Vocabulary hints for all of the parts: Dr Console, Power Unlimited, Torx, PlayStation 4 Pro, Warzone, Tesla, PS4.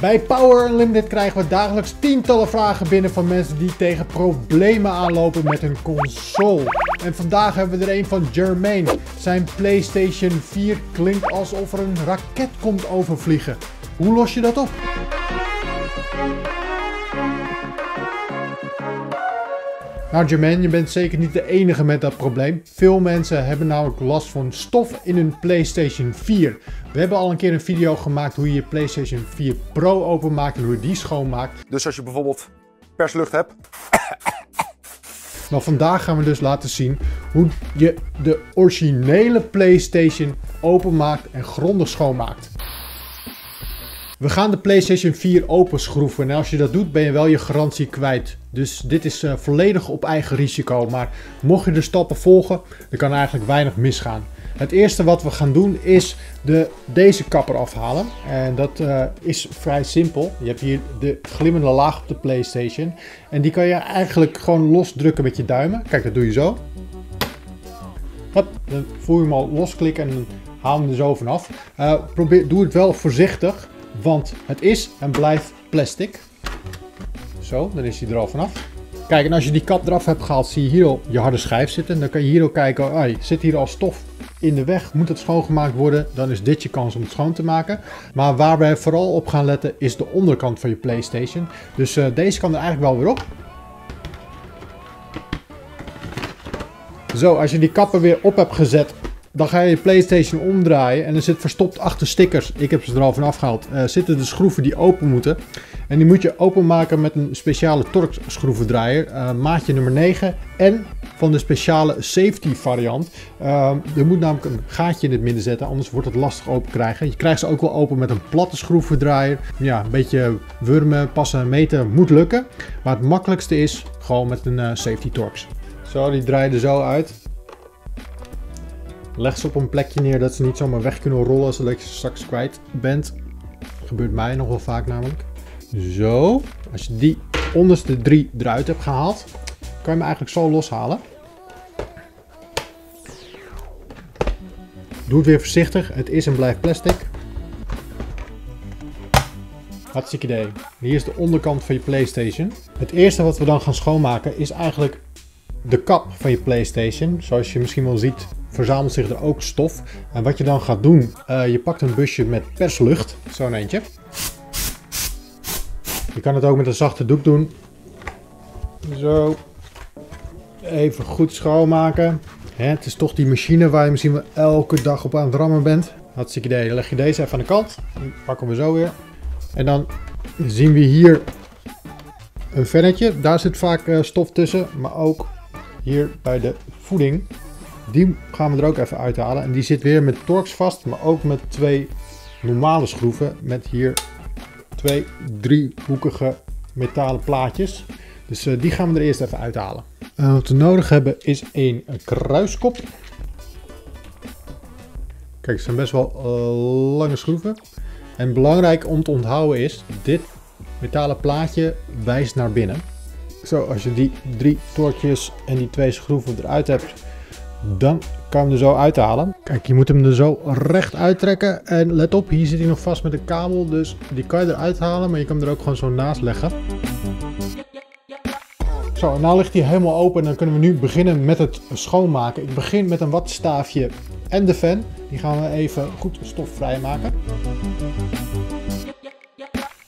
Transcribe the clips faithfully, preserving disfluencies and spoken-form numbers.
Bij Power Unlimited krijgen we dagelijks tientallen vragen binnen van mensen die tegen problemen aanlopen met hun console. En vandaag hebben we er een van Jermaine. Zijn PlayStation vier klinkt alsof er een raket komt overvliegen. Hoe los je dat op? Nou Jermaine, je bent zeker niet de enige met dat probleem. Veel mensen hebben namelijk last van stof in hun PlayStation vier. We hebben al een keer een video gemaakt hoe je je PlayStation vier Pro openmaakt en hoe je die schoonmaakt. Dus als je bijvoorbeeld perslucht hebt... Nou, vandaag gaan we dus laten zien hoe je de originele PlayStation openmaakt en grondig schoonmaakt. We gaan de PlayStation vier openschroeven en als je dat doet ben je wel je garantie kwijt. Dus dit is uh, volledig op eigen risico, maar mocht je de stappen volgen, dan kan eigenlijk weinig misgaan. Het eerste wat we gaan doen is de, deze kapper afhalen en dat uh, is vrij simpel. Je hebt hier de glimmende laag op de PlayStation en die kan je eigenlijk gewoon losdrukken met je duimen. Kijk, dat doe je zo. Hop, dan voel je hem al losklikken en dan haal je hem er zo vanaf. Uh, probeer, doe het wel voorzichtig. Want het is en blijft plastic. Zo, dan is hij er al vanaf. Kijk, en als je die kap eraf hebt gehaald, zie je hier al je harde schijf zitten. Dan kan je hier ook kijken, oh, zit hier al stof in de weg? Moet het schoongemaakt worden? Dan is dit je kans om het schoon te maken. Maar waar wij vooral op gaan letten, is de onderkant van je PlayStation. Dus uh, deze kan er eigenlijk wel weer op. Zo, als je die kappen weer op hebt gezet... Dan ga je je PlayStation omdraaien en er zit verstopt achter stickers, ik heb ze er al van afgehaald, uh, zitten de schroeven die open moeten. En die moet je openmaken met een speciale Torx schroevendraaier, uh, maatje nummer negen en van de speciale safety variant. Uh, je moet namelijk een gaatje in het midden zetten, anders wordt het lastig open krijgen. Je krijgt ze ook wel open met een platte schroevendraaier. Ja, een beetje wurmen, passen en meten moet lukken. Maar het makkelijkste is gewoon met een uh, safety Torx. Zo, die draai je er zo uit. Leg ze op een plekje neer dat ze niet zomaar weg kunnen rollen zodat je ze straks kwijt bent. Dat gebeurt mij nog wel vaak namelijk. Zo, als je die onderste drie eruit hebt gehaald, kan je hem eigenlijk zo loshalen. Doe het weer voorzichtig, het is en blijft plastic. Hartstikke idee. Hier is de onderkant van je PlayStation. Het eerste wat we dan gaan schoonmaken is eigenlijk de kap van je PlayStation. Zoals je misschien wel ziet, verzamelt zich er ook stof. En wat je dan gaat doen, uh, je pakt een busje met perslucht. Zo'n eentje. Je kan het ook met een zachte doek doen. Zo. Even goed schoonmaken. Hè, het is toch die machine waar je misschien wel elke dag op aan het rammen bent. Hartstikke idee. Dan leg je deze even aan de kant. Dan pakken we zo weer. En dan zien we hier een vennetje. Daar zit vaak uh, stof tussen. Maar ook hier bij de voeding. Die gaan we er ook even uithalen. En die zit weer met Torx vast, maar ook met twee normale schroeven. Met hier twee driehoekige metalen plaatjes. Dus uh, die gaan we er eerst even uithalen. En wat we nodig hebben is een kruiskop. Kijk, het zijn best wel uh, lange schroeven. En belangrijk om te onthouden is, dit metalen plaatje wijst naar binnen. Zo, als je die drie torkjes en die twee schroeven eruit hebt... Dan kan je hem er zo uithalen. Kijk, je moet hem er zo recht uittrekken. En let op, hier zit hij nog vast met een kabel. Dus die kan je eruit halen, maar je kan hem er ook gewoon zo naast leggen. Zo, en nou ligt hij helemaal open. En dan kunnen we nu beginnen met het schoonmaken. Ik begin met een wattenstaafje en de fan. Die gaan we even goed stofvrij maken.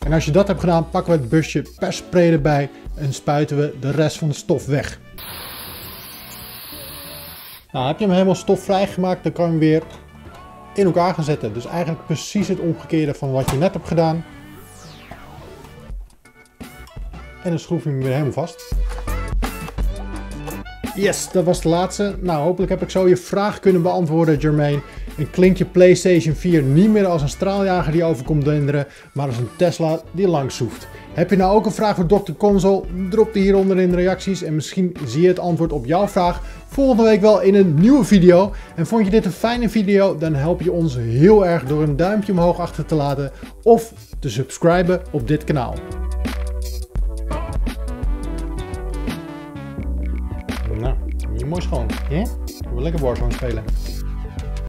En als je dat hebt gedaan, pakken we het busje persspray erbij. En spuiten we de rest van de stof weg. Nou, heb je hem helemaal stofvrij gemaakt, dan kan je hem weer in elkaar gaan zetten. Dus eigenlijk precies het omgekeerde van wat je net hebt gedaan. En dan schroef je hem weer helemaal vast. Yes, dat was de laatste. Nou, hopelijk heb ik zo je vraag kunnen beantwoorden, Jermaine. En klinkt je PlayStation vier niet meer als een straaljager die overkomt denderen, maar als een Tesla die langs zoeft. Heb je nou ook een vraag voor dokter Console? Drop die hieronder in de reacties en misschien zie je het antwoord op jouw vraag volgende week wel in een nieuwe video. En vond je dit een fijne video, dan help je ons heel erg door een duimpje omhoog achter te laten of te subscriben op dit kanaal. Nou, niet mooi schoon, hè? Gaan we lekker Warzone spelen.